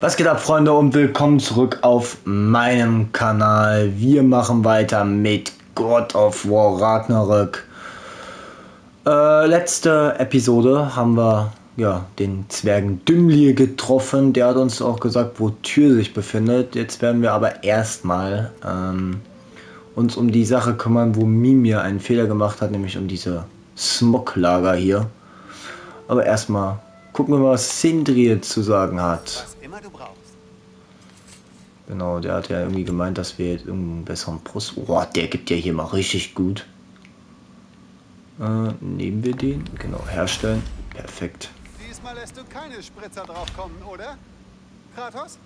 Was geht ab, Freunde, und willkommen zurück auf meinem Kanal. Wir machen weiter mit God of War Ragnarök. Letzte Episode haben wir ja den Zwergen Dümli getroffen. Der hat uns auch gesagt, wo Týr sich befindet. Jetzt werden wir aber erstmal uns um die Sache kümmern, wo Mimir einen Fehler gemacht hat, nämlich um diese Smoglager hier. Aber erstmal gucken wir mal, was Sindri zu sagen hat. Genau, der hat ja irgendwie gemeint, dass wir jetzt irgendeinen besseren Brust... Boah, der gibt ja hier mal richtig gut. Nehmen wir den. Genau, herstellen. Perfekt. Diesmal lässt du keine Spritzer draufkommen, oder? Kratos?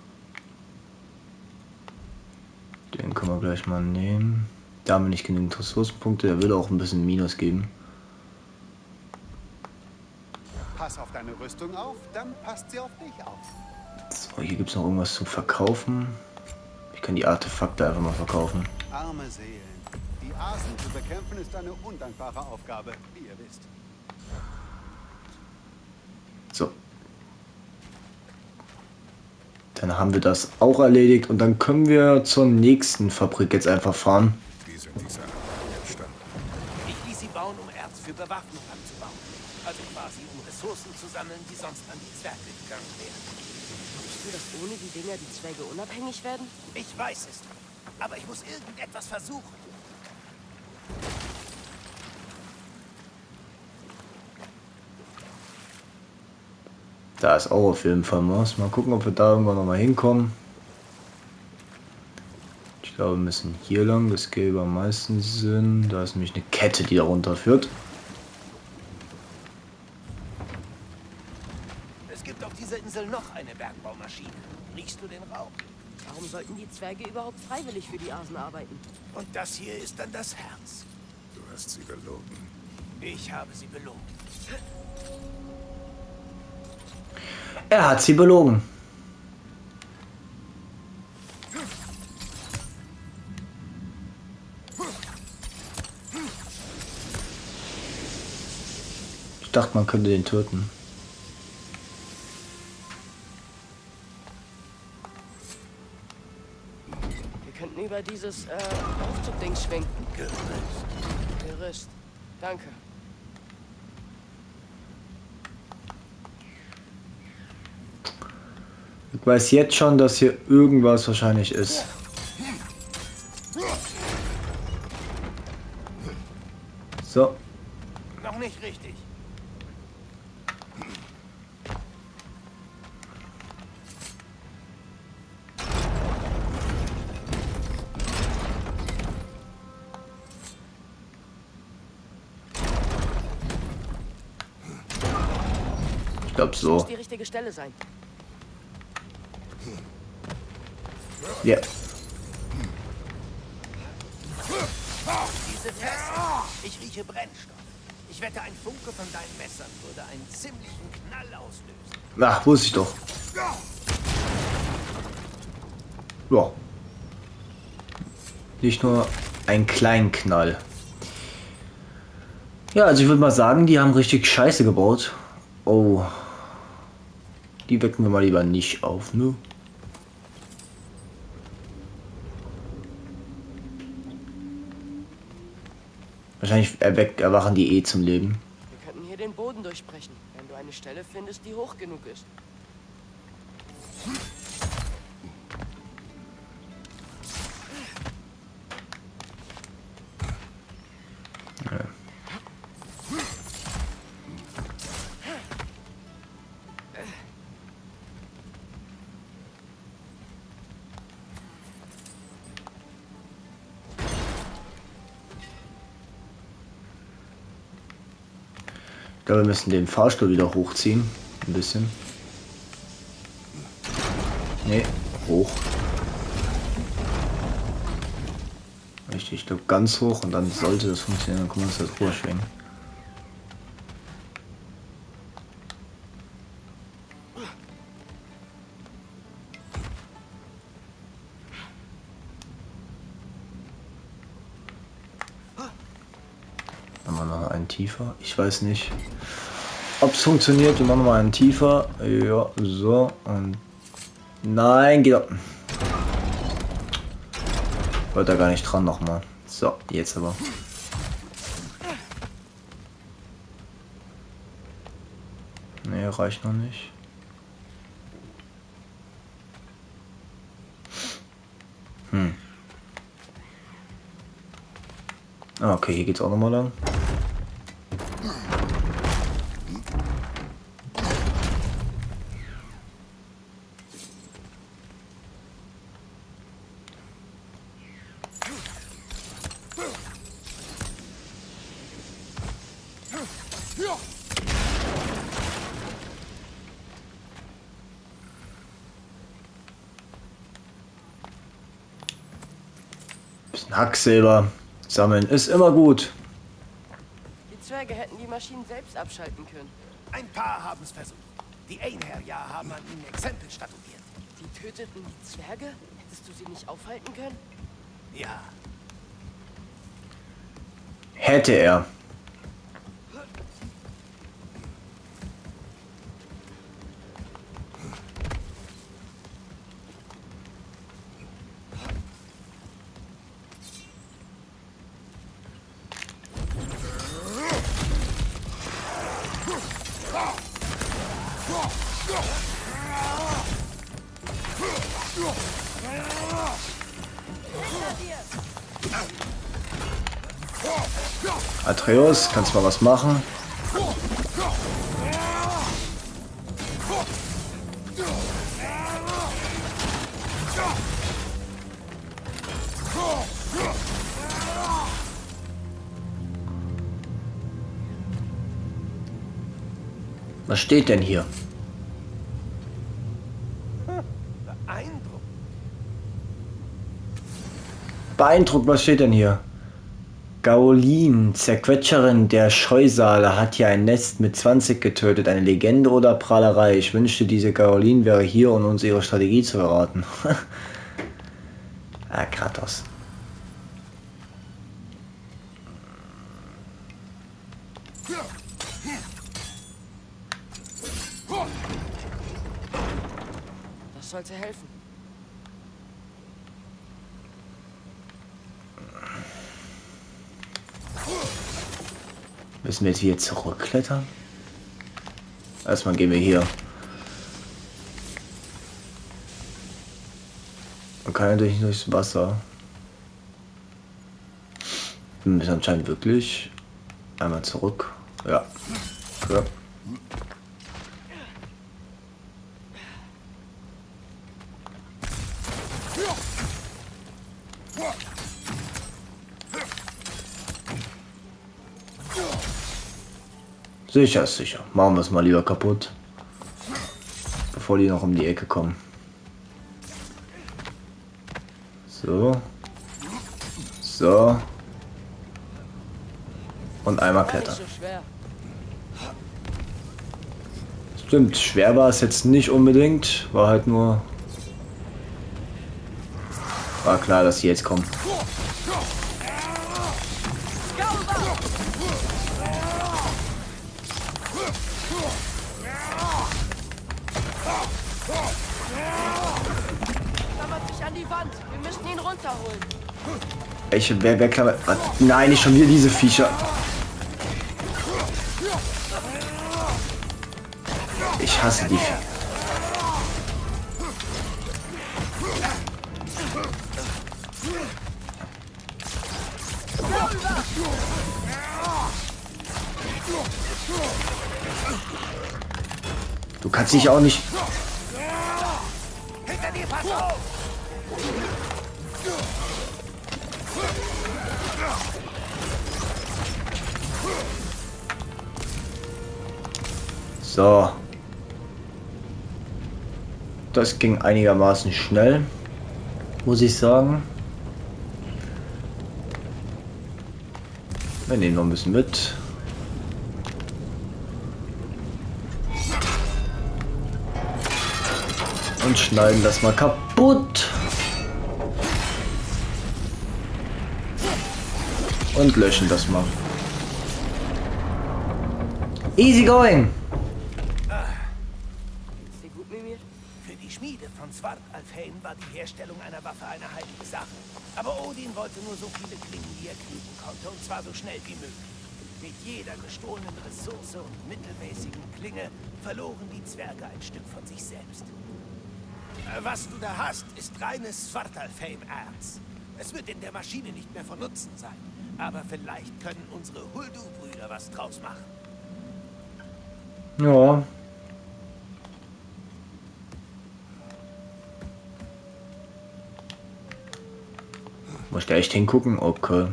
Den können wir gleich mal nehmen. Da haben wir nicht genügend Ressourcenpunkte. Der will auch ein bisschen Minus geben. Pass auf deine Rüstung auf, dann passt sie auf dich auf. So, hier gibt es noch irgendwas zu verkaufen. Ich kann die Artefakte einfach mal verkaufen. Arme Seelen. Die Asen zu bekämpfen ist eine undankbare Aufgabe, wie ihr wisst. So. Dann haben wir das auch erledigt und dann können wir zur nächsten Fabrik jetzt einfach fahren. Ich ließ sie bauen, um Erz für Bewaffnung anzubauen. Also quasi, um Ressourcen zu sammeln, die sonst an die Zwerge gegangen wären. Dass ohne die Dinger die Zwerge unabhängig werden? Ich weiß es, aber ich muss irgendetwas versuchen. Da ist auch auf jeden Fall was. Mal gucken, ob wir da irgendwann nochmal hinkommen. Ich glaube, wir müssen hier lang. Das gäbe am meisten Sinn. Da ist nämlich eine Kette, die da runterführt. Noch eine Bergbaumaschine. Riechst du den Rauch? Warum sollten die Zwerge überhaupt freiwillig für die Asen arbeiten? Und das hier ist dann das Herz. Du hast sie belogen. Ich habe sie belogen. Er hat sie belogen. Ich dachte, man könnte den töten. Über dieses Aufzugding schwenken. Gerüst. Danke. Ich weiß jetzt schon, dass hier irgendwas wahrscheinlich ist. So. Noch nicht richtig. Ich glaube so. Muss die richtige Stelle sein. Ja. Diese Fresse. Ich rieche Brennstoff. Ich wette, ein Funke von deinen Messern würde einen ziemlichen Knall auslösen. Na, wusste ich doch. Ja. Nicht nur einen kleinen Knall. Ja, also ich würde mal sagen, die haben richtig Scheiße gebaut. Oh. Die wecken wir mal lieber nicht auf, ne? Wahrscheinlich erwachen die eh zum Leben. Wir könnten hier den Boden durchbrechen, wenn du eine Stelle findest, die hoch genug ist. Ich glaube, wir müssen den Fahrstuhl wieder hochziehen. Ein bisschen. Ne, hoch. Richtig, ich glaube ganz hoch und dann sollte das funktionieren. Dann können wir uns das rüberschwingen. Tiefer. Ich weiß nicht, ob es funktioniert. Und dann nochmal einen tiefer. Ja, so. Und Nein, geht doch. Wollte da gar nicht dran nochmal. So, jetzt aber. Nee, reicht noch nicht. Hm. Ah, okay, hier geht's auch nochmal lang. Hacksilber sammeln ist immer gut. Die Zwerge hätten die Maschinen selbst abschalten können. Ein paar haben es versucht. Die Einherjar haben an ihnen Exempel statuiert. Die töteten die Zwerge? Hättest du sie nicht aufhalten können? Ja. Hätte er. Atreus, kannst mal was machen? Was steht denn hier? Beeindruckt, was steht denn hier? Gaolin, Zerquetscherin der Scheusale, hat hier ein Nest mit 20 getötet. Eine Legende oder Prahlerei? Ich wünschte, diese Gaolin wäre hier, um uns ihre Strategie zu verraten. Ah, Kratos. Das sollte helfen. Müssen wir jetzt hier zurückklettern? Erstmal gehen wir hier. Man kann natürlich nicht durchs Wasser. Wir müssen anscheinend wirklich einmal zurück. Ja. Ja. Sicher ist sicher. Machen wir es mal lieber kaputt. Bevor die noch um die Ecke kommen. So. So. Und einmal klettern. Stimmt, schwer war es jetzt nicht unbedingt. War halt nur... War klar, dass sie jetzt kommen. Wer klammert? Nein, nicht schon wieder diese Viecher. Ich hasse die Viecher. Du kannst dich auch nicht... So. Das ging einigermaßen schnell, muss ich sagen. Wir nehmen noch ein bisschen mit. Und schneiden das mal kaputt. Und löschen das mal. Easy going! Svartalfheim war die Herstellung einer Waffe eine heilige Sache. Aber Odin wollte nur so viele Klingen, wie er kriegen konnte, und zwar so schnell wie möglich. Mit jeder gestohlenen Ressource und mittelmäßigen Klinge verloren die Zwerge ein Stück von sich selbst. Was du da hast, ist reines Svartalfheim-Erz. Es wird in der Maschine nicht mehr von Nutzen sein. Aber vielleicht können unsere Huldu-Brüder was draus machen. Ja. Muss da echt hingucken? Okay.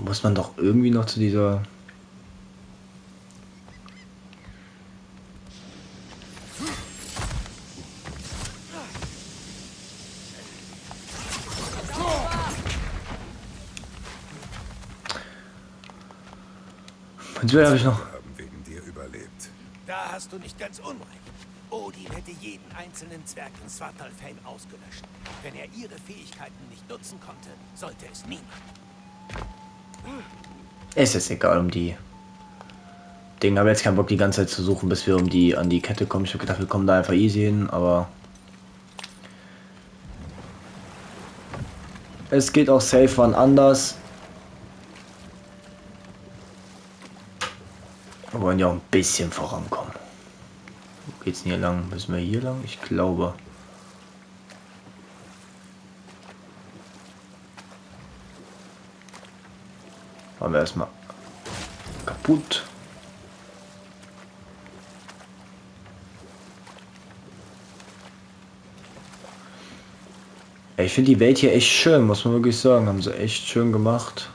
Muss man doch irgendwie noch zu dieser... Und so habe ich noch... wegen dir überlebt. Da hast du nicht ganz unrecht. Odin hätte jeden einzelnen Zwerg in Svartalfheim ausgelöscht. Wenn er ihre Fähigkeiten nicht nutzen konnte, sollte es niemand. Es ist egal um die Dinge, aber jetzt keinen Bock die ganze Zeit zu suchen, bis wir um die an die Kette kommen. Ich habe gedacht, wir kommen da einfach easy hin, aber es geht auch safe wann anders. Wir wollen ja auch ein bisschen vorankommen. Wo geht's denn hier lang? Müssen wir hier lang? Ich glaube. Machen wir erstmal kaputt. Ich finde die Welt hier echt schön, muss man wirklich sagen. Haben sie echt schön gemacht.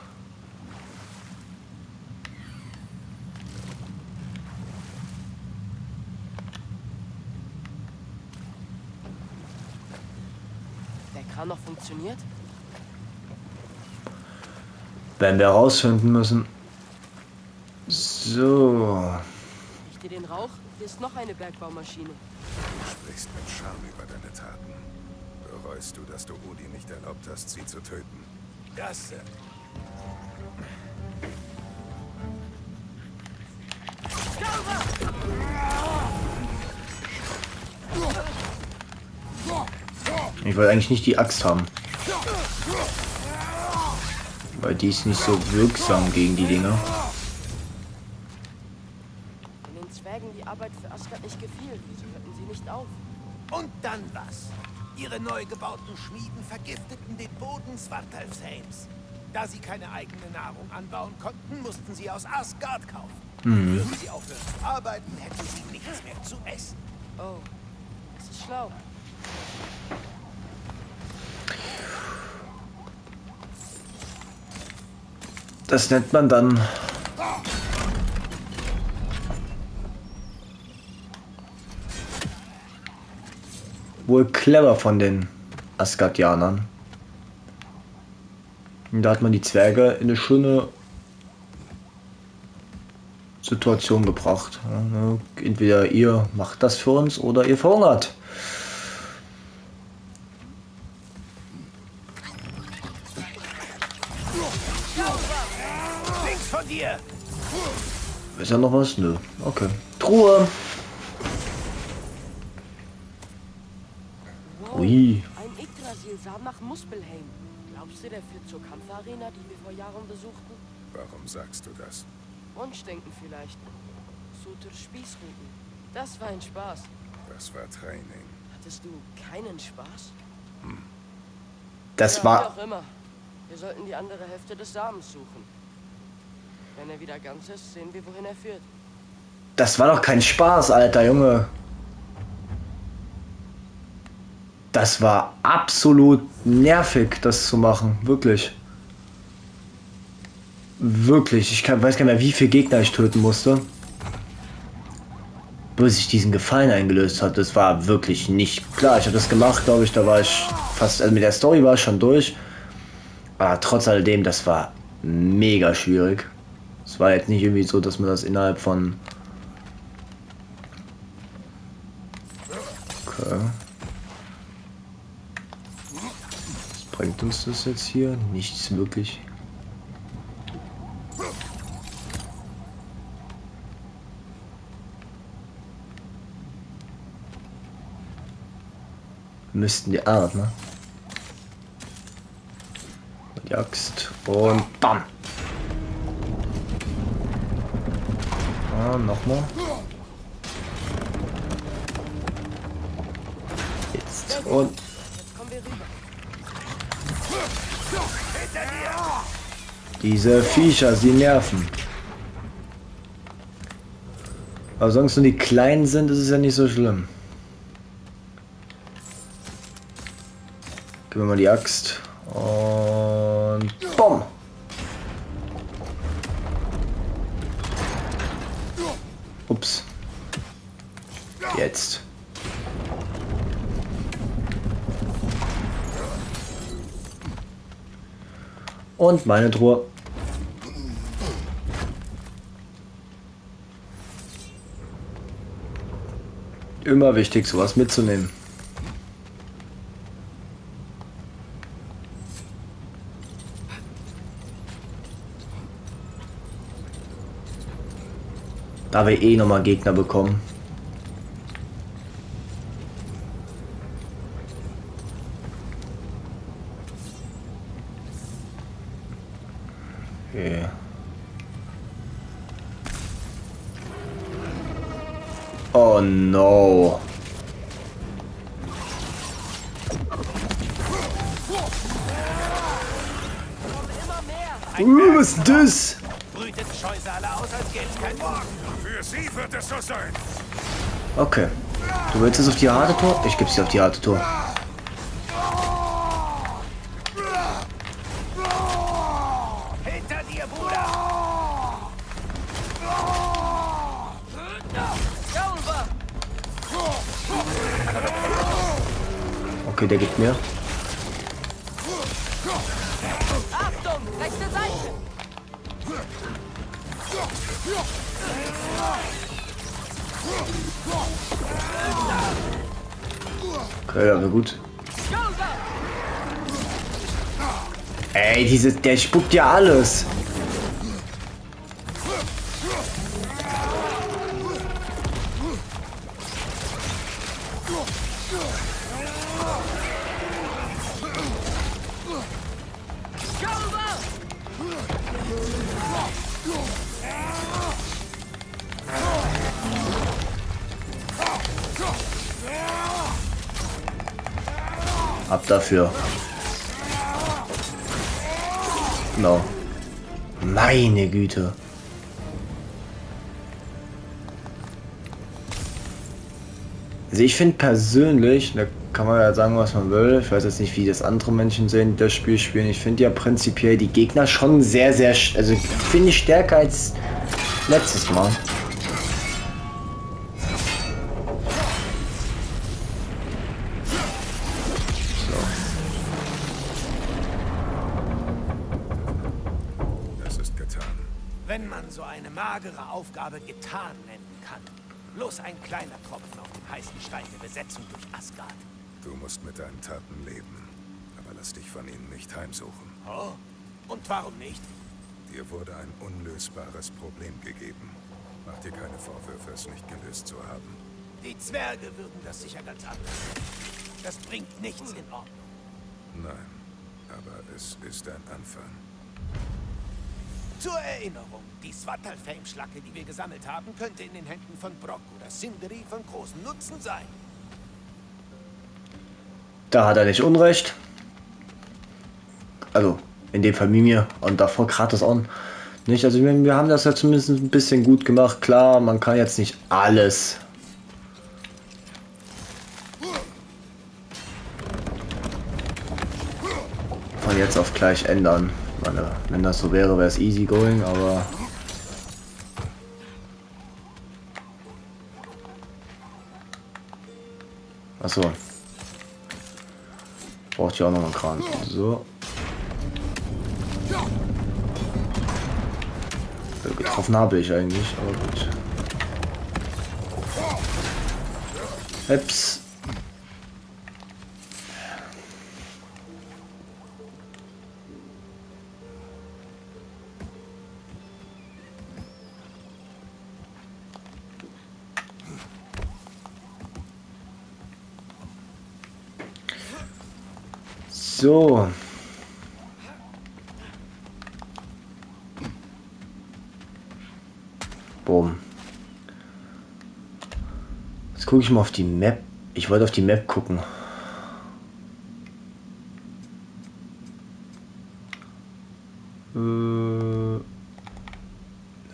Der Kran noch funktioniert? Werden wir herausfinden müssen. So. Riecht ihr den Rauch? Hier ist noch eine Bergbaumaschine. Du sprichst mit Scham über deine Taten. Bereust du, dass du Odin nicht erlaubt hast, sie zu töten? Das... Ich wollte eigentlich nicht die Axt haben. Weil die ist nicht so wirksam gegen die Dinger. Wenn den Zwergen die Arbeit für Asgard nicht gefiel, wieso hörten sie nicht auf? Und dann was? Ihre neu gebauten Schmieden vergifteten den Boden Svartalfheims. Da sie keine eigene Nahrung anbauen konnten, mussten sie aus Asgard kaufen. Würden sie aufhören zu arbeiten, hätten sie nichts mehr zu essen. Oh, das ist schlau. Das nennt man dann... wohl clever von den Asgardianern. Und da hat man die Zwerge in eine schöne Situation gebracht. Entweder ihr macht das für uns oder ihr verhungert. Ist ja noch was? Nö. Okay. Truhe! Wow, ui. Ein Ekrasil sah nach Muspelheim. Glaubst du, der führt zur Kampfarena, die wir vor Jahren besuchten? Warum sagst du das? Wunschdenken vielleicht. Suter Spießruten. Das war ein Spaß. Das war Training. Hattest du keinen Spaß? Das ja, war... wie auch immer. Wir sollten die andere Hälfte des Samens suchen. Wenn er wieder ganz ist, sehen wir, wohin er führt. Das war doch kein Spaß, alter Junge. Das war absolut nervig, das zu machen. Wirklich. Wirklich. Ich weiß gar nicht mehr, wie viele Gegner ich töten musste. Bis ich diesen Gefallen eingelöst hatte. Das war wirklich nicht klar. Ich habe das gemacht, glaube ich. Da war ich fast... also mit der Story war ich schon durch. Aber trotz alledem, das war mega schwierig. Es war jetzt nicht irgendwie so, dass man das innerhalb von... Okay. Was bringt uns das jetzt hier? Nichts wirklich. Müssten die Art, ne? Die Axt und BAM! Ah, nochmal. Jetzt und... Diese Viecher, sie nerven. Aber sonst nur die Kleinen sind, ist es ja nicht so schlimm. Gib mir mal die Axt und BOM! Ups. Jetzt. Und meine Truhe. Immer wichtig, sowas mitzunehmen. Da wir eh nochmal Gegner bekommen. Okay. Oh no. Was ist das? Okay. Du willst jetzt auf die harte Tour? Ich geb's dir auf die harte Tour. Hinter dir, Bruder! Okay, der gibt mir. Achtung, rechte Seite! Okay, aber gut. Ey, dieses, der spuckt ja alles. Ab dafür. Genau. Meine Güte. Also ich finde persönlich, da kann man ja sagen, was man will. Ich weiß jetzt nicht, wie das andere Menschen sehen, die das Spiel spielen. Ich finde ja prinzipiell die Gegner schon sehr, sehr... Also finde ich stärker als letztes Mal. Wenn man so eine magere Aufgabe getan nennen kann. Bloß ein kleiner Tropfen auf dem heißen Stein der Besetzung durch Asgard. Du musst mit deinen Taten leben, aber lass dich von ihnen nicht heimsuchen. Oh, und warum nicht? Dir wurde ein unlösbares Problem gegeben. Mach dir keine Vorwürfe, es nicht gelöst zu haben. Die Zwerge würden das sicher ganz anders. Das bringt nichts in Ordnung. Nein, aber es ist ein Anfang. Zur Erinnerung, die Svartalfheim-Schlacke, die wir gesammelt haben, könnte in den Händen von Brock oder Sindri von großem Nutzen sein. Da hat er nicht Unrecht. Also, in dem Fall Mimir und davor Kratos auch nicht. Also wir haben das ja zumindest ein bisschen gut gemacht. Klar, man kann jetzt nicht alles... von jetzt auf gleich ändern. Wenn das so wäre, wäre es easy going, aber... Achso. Braucht ja auch noch einen Kran. So. Getroffen habe ich eigentlich, aber gut. Eps. So. Boom. Jetzt gucke ich mal auf die Map. Ich wollte auf die Map gucken.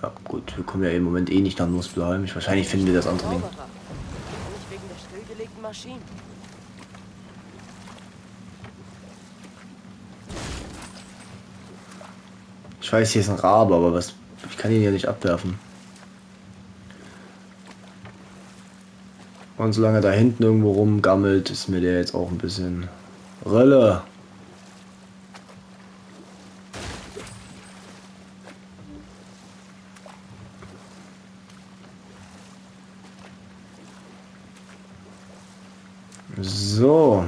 Ja gut, wir kommen ja im Moment eh nicht nach Muspelheim. Wahrscheinlich finden wir das andere Ding. Nicht wegen der stillgelegten Maschinen. Ich weiß, hier ist ein Rabe, aber was? Ich kann ihn ja nicht abwerfen. Und solange er da hinten irgendwo rumgammelt, ist mir der jetzt auch ein bisschen Rille. So.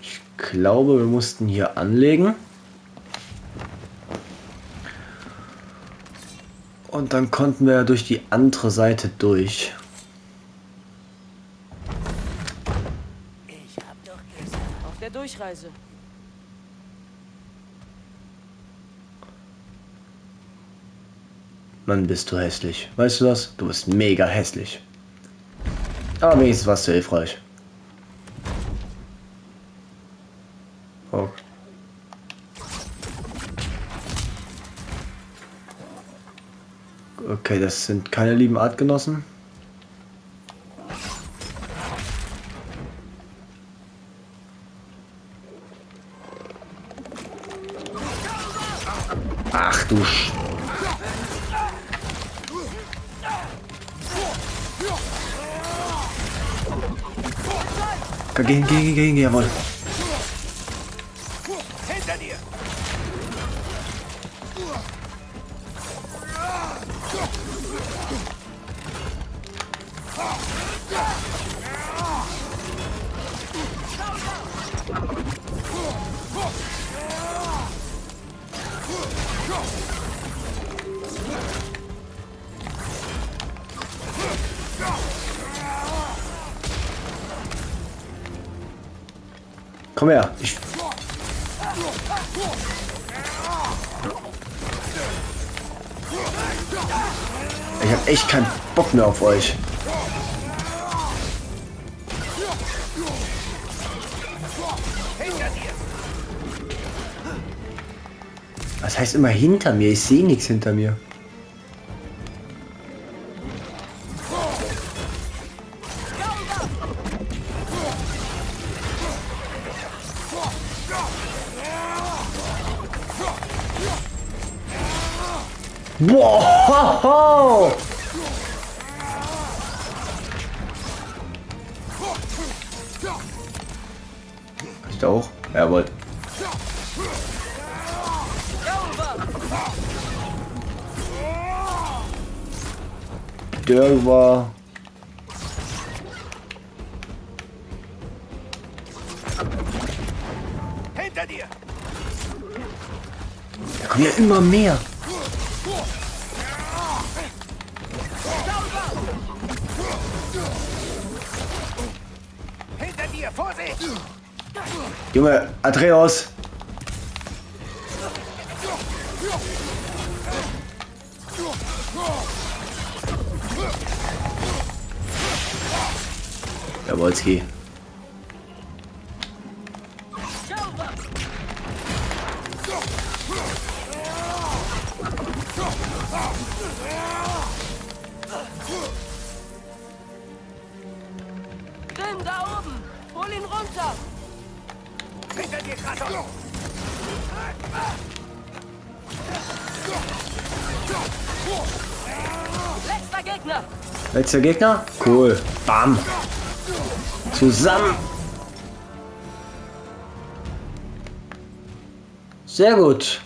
Ich glaube, wir mussten hier anlegen. Und dann konnten wir durch die andere Seite durch. Ich hab doch gesagt, auf der Durchreise. Mann, bist du hässlich. Weißt du das? Du bist mega hässlich. Aber wenigstens warst du hilfreich. Okay, das sind keine lieben Artgenossen. Ach du Sch... Geh, jawohl. Komm her, ich... Ich hab echt keinen Bock mehr auf euch. Was heißt immer hinter mir? Ich sehe nichts hinter mir. Wow! Ich da auch? Jawohl. Der war... Hinter dir! Da kommen ja immer mehr! Junge, Atreus! Jawolski. Bin da oben! Hol ihn runter! Hinter dir, Kratos! Letzter Gegner! Letzter Gegner? Cool. Bam! Zusammen! Sehr gut.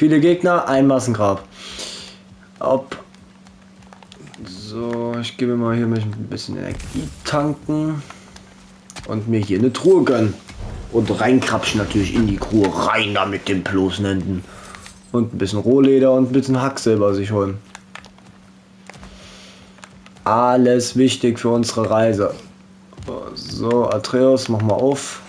Viele Gegner, ein Massengrab. Ob. So, ich gebe mir mal hier ein bisschen Energie tanken. Und mir hier eine Truhe gönnen. Und reinkrapschen natürlich in die Truhe. Rein da mit den bloßen Händen. Und ein bisschen Rohleder und ein bisschen Hacksilber sich holen. Alles wichtig für unsere Reise. So, Atreus, mach mal auf.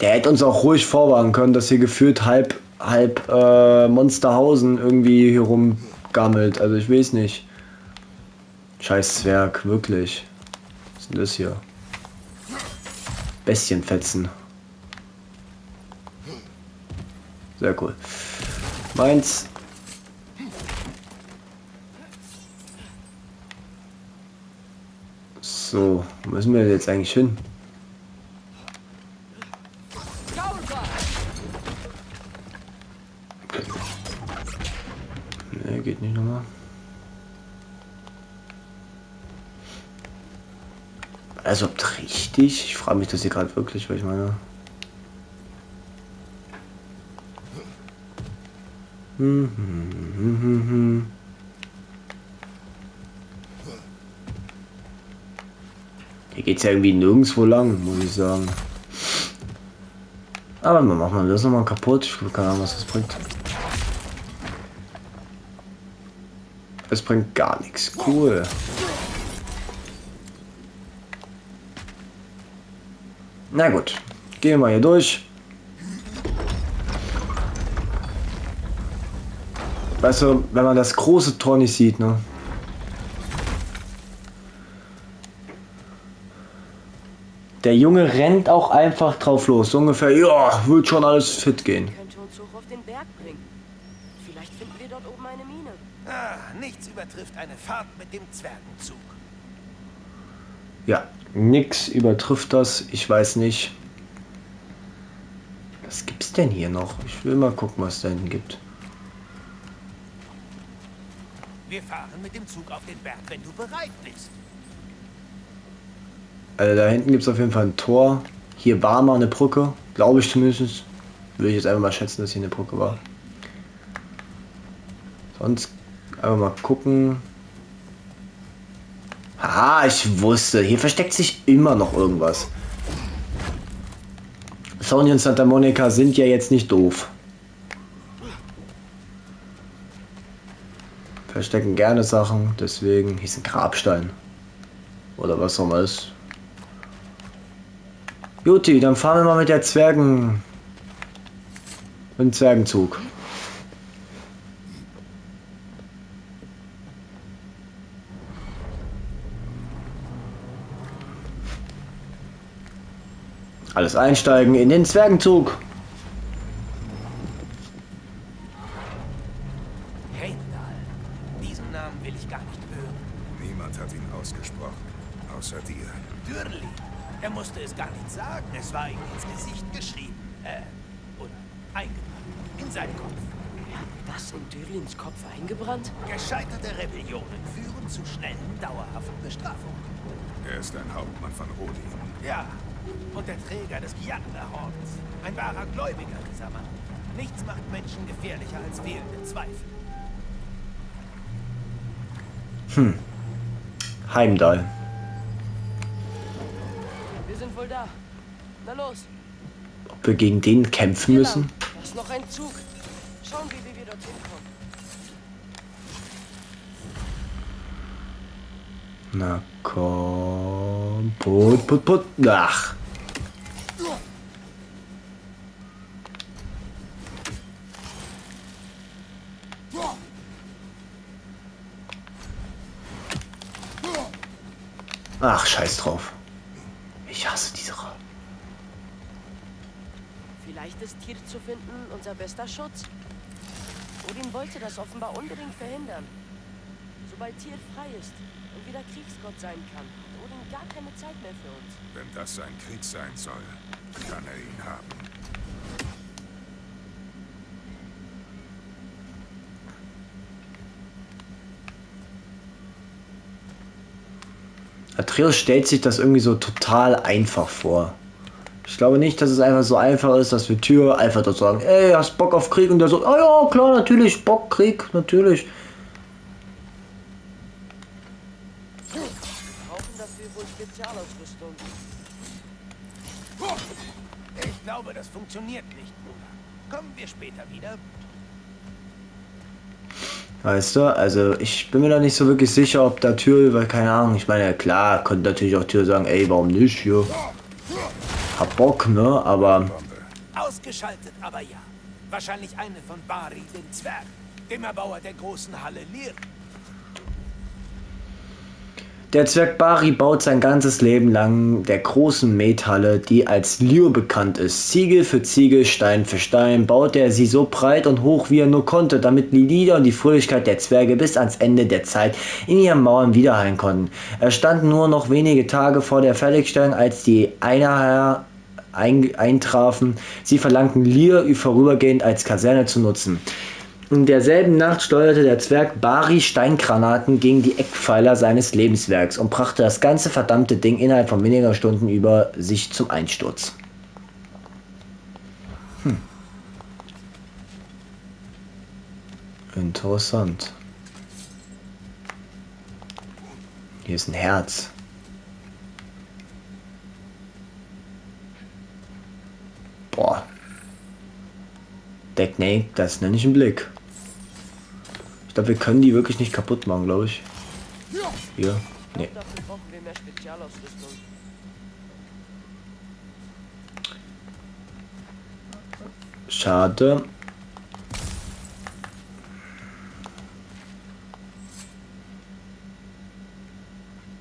Der hätte uns auch ruhig vorwarnen können, dass hier gefühlt halb Monsterhausen irgendwie hier rumgammelt. Also ich weiß nicht. Scheiß Zwerg, wirklich. Was ist denn das hier? Bestienfetzen. Sehr cool. Meins. So, wo müssen wir jetzt eigentlich hin? Ne, geht nicht nochmal. Also ob richtig? Ich frage mich das hier gerade wirklich, weil ich meine. Hier geht's ja irgendwie nirgendwo lang, muss ich sagen. Aber wir machen das nochmal kaputt. Ich will keine Ahnung, was das bringt. Es bringt gar nichts. Cool. Na gut. Gehen wir mal hier durch. Weißt du, wenn man das große Tor nicht sieht, ne? Der Junge rennt auch einfach drauf los. So ungefähr, ja, wird schon alles fit gehen. Könnte uns hoch auf den Berg bringen. Vielleicht finden wir dort oben eine Mine. Ah, nichts übertrifft eine Fahrt mit dem Zwergenzug. Ja, nichts übertrifft das. Ich weiß nicht. Was gibt's denn hier noch? Ich will mal gucken, was es da hinten gibt. Wir fahren mit dem Zug auf den Berg, wenn du bereit bist. Also da hinten gibt es auf jeden Fall ein Tor. Hier war mal eine Brücke, glaube ich zumindest. Würde ich jetzt einfach mal schätzen, dass hier eine Brücke war. Sonst einfach mal gucken. Haha, ich wusste, hier versteckt sich immer noch irgendwas. Sony und Santa Monica sind ja jetzt nicht doof. Verstecken gerne Sachen, deswegen hier ist ein Grabstein. Oder was auch immer ist. Juti, dann fahren wir mal mit der Zwergen. Mit dem Zwergenzug. Alles einsteigen in den Zwergenzug. Heimdall, diesen Namen will ich gar nicht hören. Niemand hat ihn ausgesprochen, außer dir. Dümli. Er musste es gar nicht sagen. Es war ihm ins Gesicht geschrieben. Oder eingebrannt. In seinen Kopf. Er hat das in Dürlins Kopf eingebrannt? Gescheiterte Rebellionen führen zu schnellen, dauerhaften Bestrafungen. Er ist ein Hauptmann von Odin. Ja, und der Träger des Gjallarhorns. Ein wahrer Gläubiger, dieser Mann. Nichts macht Menschen gefährlicher als fehlende Zweifel. Hm. Heimdall. Da. Na los. Ob wir gegen den kämpfen müssen? Da ist noch ein Zug. Schauen wir, wie wir dorthin kommen. Na komm. Put, put, put. Ach. Ach, scheiß drauf. Ich hasse diese Rolle. Vielleicht ist Týr zu finden unser bester Schutz. Odin wollte das offenbar unbedingt verhindern. Sobald Týr frei ist und wieder Kriegsgott sein kann, hat Odin gar keine Zeit mehr für uns. Wenn das sein Krieg sein soll, kann er ihn haben. Atreus stellt sich das irgendwie so total einfach vor. Ich glaube nicht, dass es einfach so einfach ist, dass wir Tyr einfach dazu sagen, ey, hast Bock auf Krieg? Und der so, oh ja, klar, natürlich, Bock, Krieg, natürlich. Ich glaube, das funktioniert nicht, Bruder. Kommen wir später wieder. Weißt du, also ich bin mir da nicht so wirklich sicher, ob da Tyr, weil keine Ahnung, ich meine, ja klar, könnte natürlich auch Tyr sagen, ey, warum nicht hier? Hab Bock, ne, aber... Ausgeschaltet, aber ja. Wahrscheinlich eine von Bari, dem Zwerg, dem Erbauer der großen Halle Lir. Der Zwerg Bari baut sein ganzes Leben lang der großen Methalle, die als Lir bekannt ist. Ziegel für Ziegel, Stein für Stein baut er sie so breit und hoch, wie er nur konnte, damit die Lieder und die Fröhlichkeit der Zwerge bis ans Ende der Zeit in ihren Mauern widerhallen konnten. Es standen nur noch wenige Tage vor der Fertigstellung, als die Einherjar eintrafen. Sie verlangten Lir vorübergehend als Kaserne zu nutzen. In derselben Nacht steuerte der Zwerg Bari Steingranaten gegen die Eckpfeiler seines Lebenswerks und brachte das ganze verdammte Ding innerhalb von weniger Stunden über sich zum Einsturz. Hm. Interessant. Hier ist ein Herz. Boah. Nee, das nenne ich einen Blick. Ich glaube, wir können die wirklich nicht kaputt machen, glaube ich. Hier. Nee. Schade.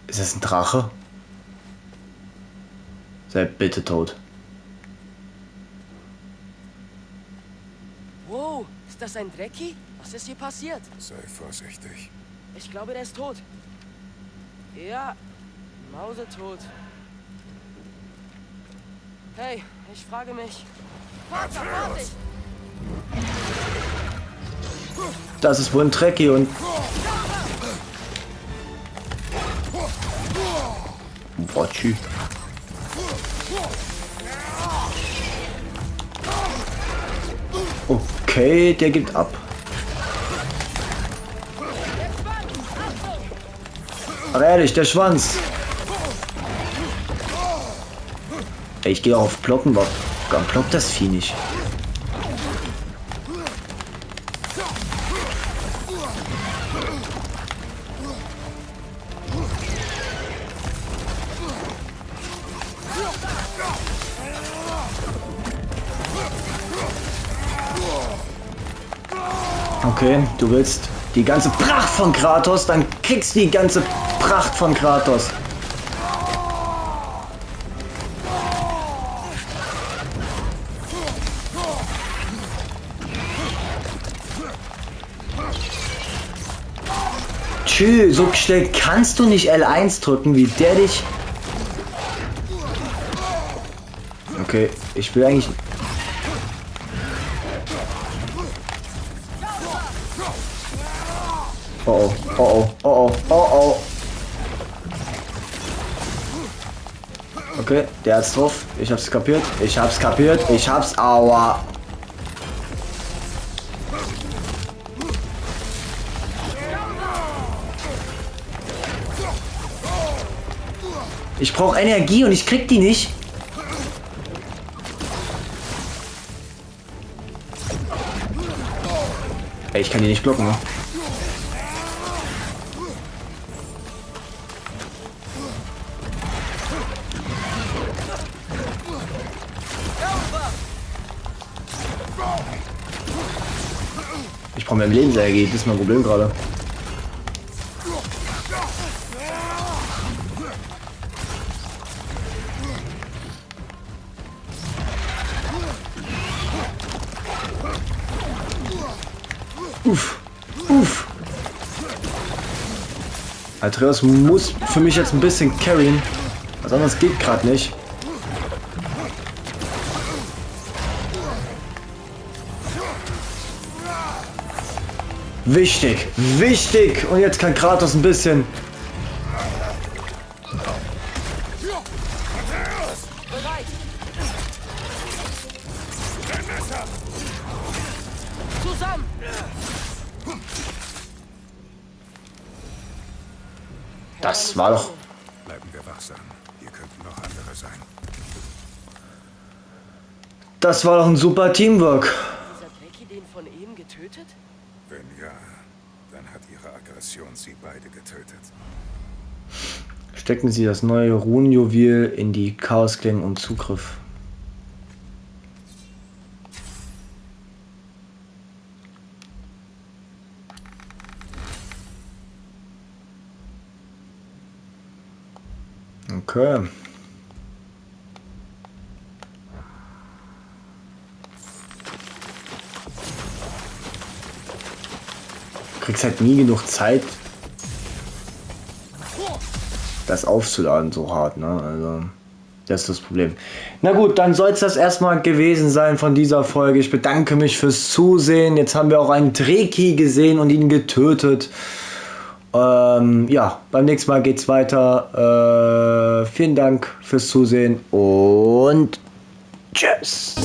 Ist das ein Drache? Sei bitte tot. Ist das ein Drecki? Was ist hier passiert? Sei vorsichtig. Ich glaube, der ist tot. Ja, mausetot. Hey, ich frage mich. Vater, Atreus! Das ist wohl ein Drecki und... Boah, tschü. Okay, der gibt ab. Aber ehrlich, der Schwanz. Ey, ich gehe auch auf Blocken. Warum blockt das Vieh nicht? Okay, du willst die ganze Pracht von Kratos, dann kriegst du die ganze Pracht von Kratos. Tschüss, so schnell kannst du nicht L1 drücken, wie der dich... Okay, ich will eigentlich... Oh oh, oh oh, oh oh, oh. Okay, der hat's drauf. Ich hab's kapiert. Ich hab's kapiert. Ich hab's. Aua. Ich brauche Energie und ich krieg die nicht. Ey, ich kann die nicht blocken, ne? Ich brauche mehr Lebensenergie, das ist mein Problem gerade. Uff, uff. Atreus muss für mich jetzt ein bisschen carryen, was anderes geht gerade nicht. Wichtig, wichtig! Und jetzt kann Kratos ein bisschen... Zusammen! Das war doch... Bleiben wir wachsam. Hier könnten noch andere sein. Das war doch ein super Teamwork. Hat dieser Drecki den von eben getötet? Wenn ja, dann hat ihre Aggression sie beide getötet. Stecken Sie das neue Runenjuwel in die Chaosklingen und Zugriff. Okay. Du kriegst halt nie genug Zeit, das aufzuladen, so hart, ne? Also, das ist das Problem. Na gut, dann soll es das erstmal gewesen sein von dieser Folge. Ich bedanke mich fürs Zusehen. Jetzt haben wir auch einen Drecki gesehen und ihn getötet. Ja, beim nächsten Mal geht's weiter. Vielen Dank fürs Zusehen und tschüss!